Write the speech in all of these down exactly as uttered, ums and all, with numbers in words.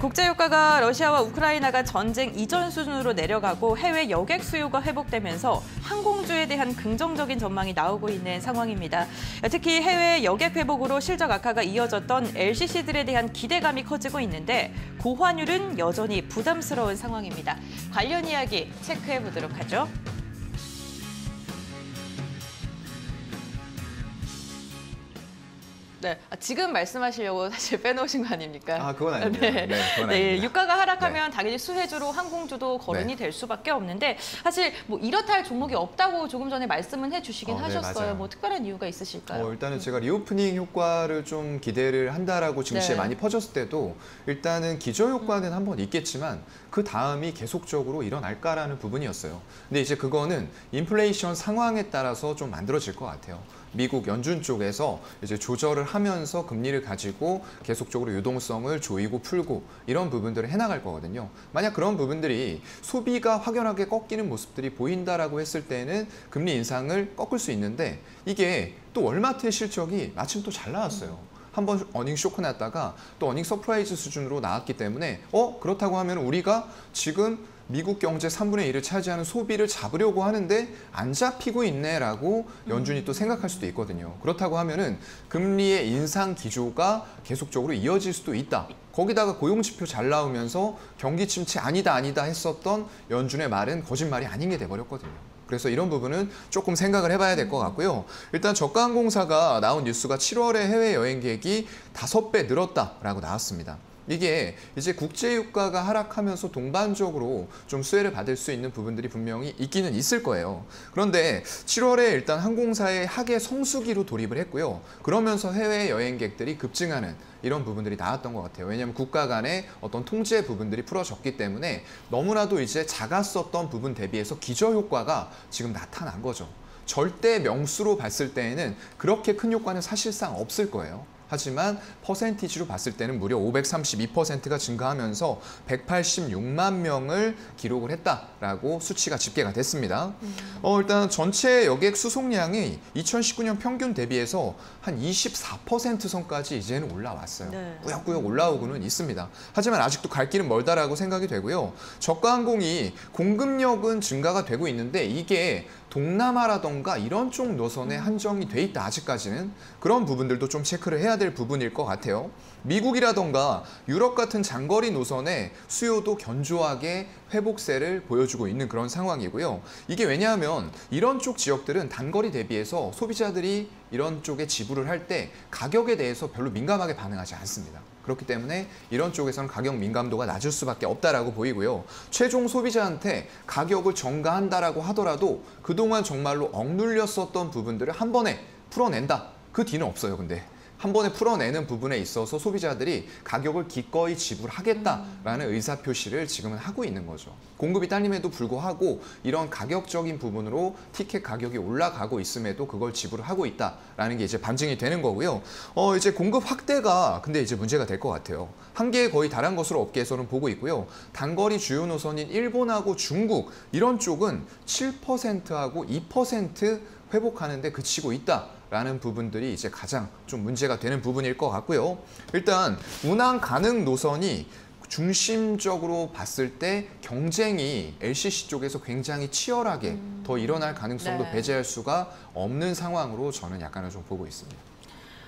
국제유가가 러시아와 우크라이나가 전쟁 이전 수준으로 내려가고 해외 여객 수요가 회복되면서 항공주에 대한 긍정적인 전망이 나오고 있는 상황입니다. 특히 해외 여객 회복으로 실적 악화가 이어졌던 엘씨씨들에 대한 기대감이 커지고 있는데 고환율은 여전히 부담스러운 상황입니다. 관련 이야기 체크해보도록 하죠. 네, 지금 말씀하시려고 사실 빼놓으신 거 아닙니까? 아, 그건 아니에요. 네, 네, 그건 네 유가가 하락하면 네. 당연히 수혜주로 항공주도 거론이 네. 될 수밖에 없는데 사실 뭐 이렇다 할 종목이 없다고 조금 전에 말씀은 해주시긴 어, 네, 하셨어요. 맞아요. 뭐 특별한 이유가 있으실까요? 어, 일단은 제가 리오프닝 효과를 좀 기대를 한다라고 증시에 네. 많이 퍼졌을 때도 일단은 기저 효과는 한번 있겠지만 그 다음이 계속적으로 일어날까라는 부분이었어요. 근데 이제 그거는 인플레이션 상황에 따라서 좀 만들어질 것 같아요. 미국 연준 쪽에서 이제 조절을 하면서 금리를 가지고 계속적으로 유동성을 조이고 풀고 이런 부분들을 해나갈 거거든요. 만약 그런 부분들이 소비가 확연하게 꺾이는 모습들이 보인다라고 했을 때는 금리 인상을 꺾을 수 있는데 이게 또 월마트의 실적이 마침 또 잘 나왔어요. 한번 어닝 쇼크 났다가 또 어닝 서프라이즈 수준으로 나왔기 때문에 어 그렇다고 하면 우리가 지금 미국 경제 삼분의 일을 차지하는 소비를 잡으려고 하는데 안 잡히고 있네라고 연준이 또 생각할 수도 있거든요. 그렇다고 하면은 금리의 인상 기조가 계속적으로 이어질 수도 있다. 거기다가 고용지표 잘 나오면서 경기 침체 아니다 아니다 했었던 연준의 말은 거짓말이 아닌 게 돼버렸거든요. 그래서 이런 부분은 조금 생각을 해봐야 될 것 같고요. 일단 저가항공사가 나온 뉴스가 칠월에 해외여행객이 다섯 배 늘었다라고 나왔습니다. 이게 이제 국제유가가 하락하면서 동반적으로 좀 수혜를 받을 수 있는 부분들이 분명히 있기는 있을 거예요. 그런데 칠월에 일단 항공사의 하계 성수기로 돌입을 했고요. 그러면서 해외 여행객들이 급증하는 이런 부분들이 나왔던 것 같아요. 왜냐하면 국가 간의 어떤 통제 부분들이 풀어졌기 때문에 너무나도 이제 작았었던 부분 대비해서 기저효과가 지금 나타난 거죠. 절대 명수로 봤을 때에는 그렇게 큰 효과는 사실상 없을 거예요. 하지만 퍼센티지로 봤을 때는 무려 오백삼십이 퍼센트가 증가하면서 백팔십육만 명을 기록을 했다라고 수치가 집계가 됐습니다. 어, 일단 전체 여객 수송량이 이천십구 년 평균 대비해서 한 이십사 퍼센트 선까지 이제는 올라왔어요. 네. 꾸역꾸역 올라오고는 있습니다. 하지만 아직도 갈 길은 멀다라고 생각이 되고요. 저가항공이 공급력은 증가가 되고 있는데 이게 동남아라던가 이런 쪽 노선에 한정이 돼 있다 아직까지는. 그런 부분들도 좀 체크를 해야 될 부분일 것 같아요. 미국이라던가 유럽 같은 장거리 노선의 수요도 견조하게 회복세를 보여주고 있는 그런 상황이고요. 이게 왜냐하면 이런 쪽 지역들은 단거리 대비해서 소비자들이 이런 쪽에 지불을 할 때 가격에 대해서 별로 민감하게 반응하지 않습니다. 그렇기 때문에 이런 쪽에서는 가격 민감도가 낮을 수밖에 없다라고 보이고요. 최종 소비자한테 가격을 전가한다라고 하더라도 그동안 정말로 억눌렸었던 부분들을 한 번에 풀어낸다. 그 뒤는 없어요, 근데. 한 번에 풀어내는 부분에 있어서 소비자들이 가격을 기꺼이 지불하겠다라는 의사표시를 지금은 하고 있는 거죠. 공급이 딸림에도 불구하고 이런 가격적인 부분으로 티켓 가격이 올라가고 있음에도 그걸 지불을 하고 있다라는 게 이제 반증이 되는 거고요. 어, 이제 공급 확대가 근데 이제 문제가 될 것 같아요. 한계에 거의 달한 것으로 업계에서는 보고 있고요. 단거리 주요 노선인 일본하고 중국 이런 쪽은 칠 퍼센트하고 이 퍼센트 회복하는데 그치고 있다. 라는 부분들이 이제 가장 좀 문제가 되는 부분일 것 같고요. 일단 운항 가능 노선이 중심적으로 봤을 때 경쟁이 엘씨씨 쪽에서 굉장히 치열하게 음. 더 일어날 가능성도 네. 배제할 수가 없는 상황으로 저는 약간은 좀 보고 있습니다.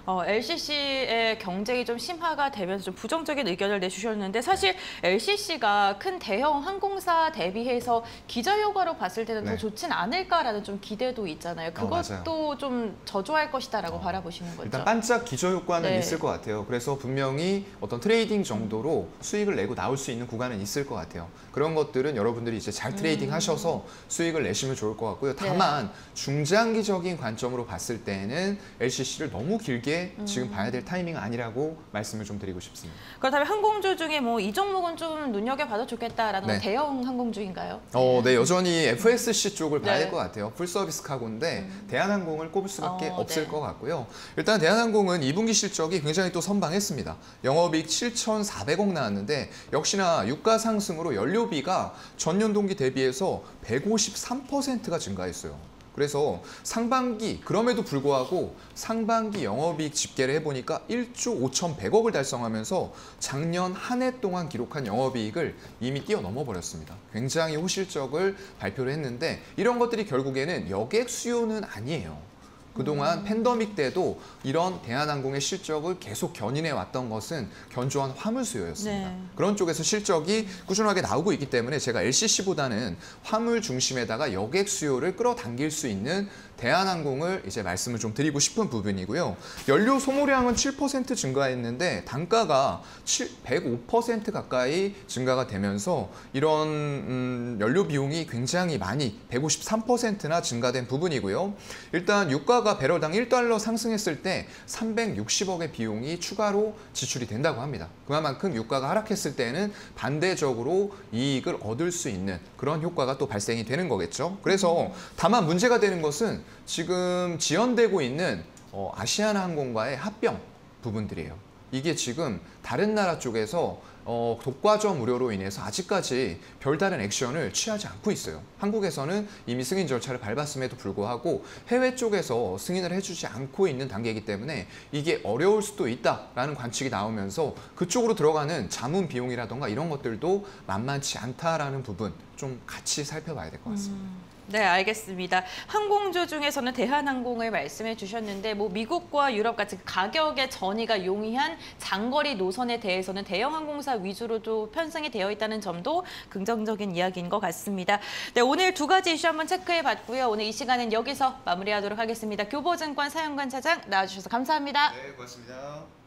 어, 엘씨씨의 경쟁이 좀 심화가 되면서 좀 부정적인 의견을 내주셨는데 사실 엘씨씨가 큰 대형 항공사 대비해서 기저효과로 봤을 때는 네. 더 좋진 않을까라는 좀 기대도 있잖아요. 그것도 어, 좀 저조할 것이다라고 어, 바라보시는 거죠? 일단 반짝 기저효과는 네. 있을 것 같아요. 그래서 분명히 어떤 트레이딩 정도로 수익을 내고 나올 수 있는 구간은 있을 것 같아요. 그런 것들은 여러분들이 이제 잘 트레이딩 음. 하셔서 수익을 내시면 좋을 것 같고요. 다만 네. 중장기적인 관점으로 봤을 때는 엘씨씨를 너무 길게 지금 봐야 될 타이밍 아니라고 말씀을 좀 드리고 싶습니다. 그렇다면 항공주 중에 뭐 이 종목은 좀 눈여겨봐도 좋겠다라는 네. 대형 항공주인가요? 어, 네, 여전히 에프에스씨 쪽을 봐야 네. 될 것 같아요. 풀서비스 카고인데 음. 대한항공을 꼽을 수밖에 어, 없을 네. 것 같고요. 일단 대한항공은 이 분기 실적이 굉장히 또 선방했습니다. 영업이익 칠천사백억 나왔는데 역시나 유가 상승으로 연료비가 전년 동기 대비해서 백오십삼 퍼센트가 증가했어요. 그래서 상반기, 그럼에도 불구하고 상반기 영업이익 집계를 해보니까 일 조 오천백억을 달성하면서 작년 한 해 동안 기록한 영업이익을 이미 뛰어넘어 버렸습니다. 굉장히 호실적을 발표를 했는데 이런 것들이 결국에는 여객 수요는 아니에요. 그동안 음. 팬데믹 때도 이런 대한항공의 실적을 계속 견인해 왔던 것은 견조한 화물 수요였습니다. 네. 그런 쪽에서 실적이 꾸준하게 나오고 있기 때문에 제가 엘씨씨보다는 화물 중심에다가 여객 수요를 끌어당길 수 있는 대한항공을 이제 말씀을 좀 드리고 싶은 부분이고요. 연료 소모량은 칠 퍼센트 증가했는데 단가가 백오 퍼센트 가까이 증가가 되면서 이런 음, 연료 비용이 굉장히 많이 백오십삼 퍼센트나 증가된 부분이고요. 일단 유가 가 배럴당 일 달러 상승했을 때 삼백육십억의 비용이 추가로 지출이 된다고 합니다. 그만큼 유가가 하락했을 때는 반대적으로 이익을 얻을 수 있는 그런 효과가 또 발생이 되는 거겠죠. 그래서 다만 문제가 되는 것은 지금 지연되고 있는 어, 아시아나항공과의 합병 부분들이에요. 이게 지금 다른 나라 쪽에서 어, 독과점 우려로 인해서 아직까지 별다른 액션을 취하지 않고 있어요. 한국에서는 이미 승인 절차를 밟았음에도 불구하고 해외 쪽에서 승인을 해주지 않고 있는 단계이기 때문에 이게 어려울 수도 있다라는 관측이 나오면서 그쪽으로 들어가는 자문 비용이라던가 이런 것들도 만만치 않다라는 부분 좀 같이 살펴봐야 될 것 같습니다. 음. 네, 알겠습니다. 항공주 중에서는 대한항공을 말씀해 주셨는데 뭐 미국과 유럽 같은 가격의 전이가 용이한 장거리 노선에 대해서는 대형 항공사 위주로도 편성이 되어 있다는 점도 긍정적인 이야기인 것 같습니다. 네, 오늘 두 가지 이슈 한번 체크해 봤고요. 오늘 이 시간은 여기서 마무리하도록 하겠습니다. 교보증권 사영관 차장 나와주셔서 감사합니다. 네, 고맙습니다.